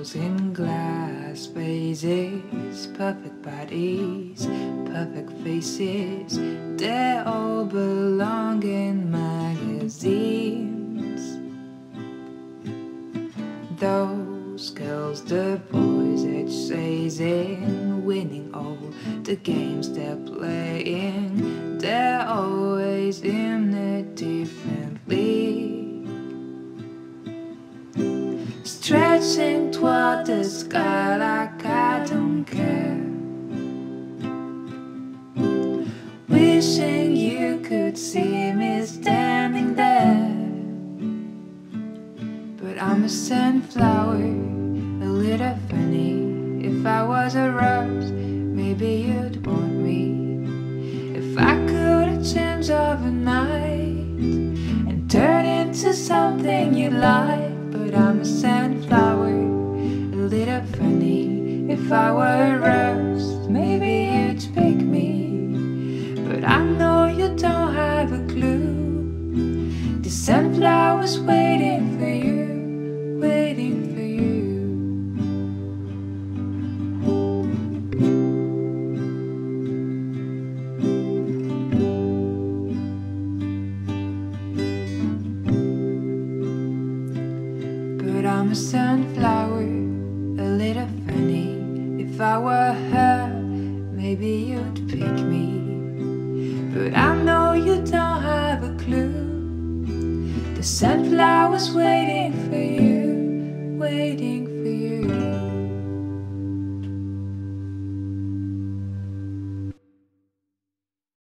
Castles in glass, vases, perfect bodies, perfect faces. They all belong in magazines. Those girls, the boys, each season, winning all the games they're playing. They're always in a different league. Stretching toward the sky like I don't care. Wishing you could see me standing there. But I'm a sunflower, a little funny. If I was a rose, maybe you'd want me. If I could change overnight and turn into something you like. But I'm a sunflower, a little funny. If I were a rose, maybe you'd pick me. But I know you don't have a clue. The sunflower's waiting for you, waiting for you. I'm a sunflower, a little funny. If I were her, maybe you'd pick me. But I know you don't have a clue. The sunflower's waiting for you, waiting for you.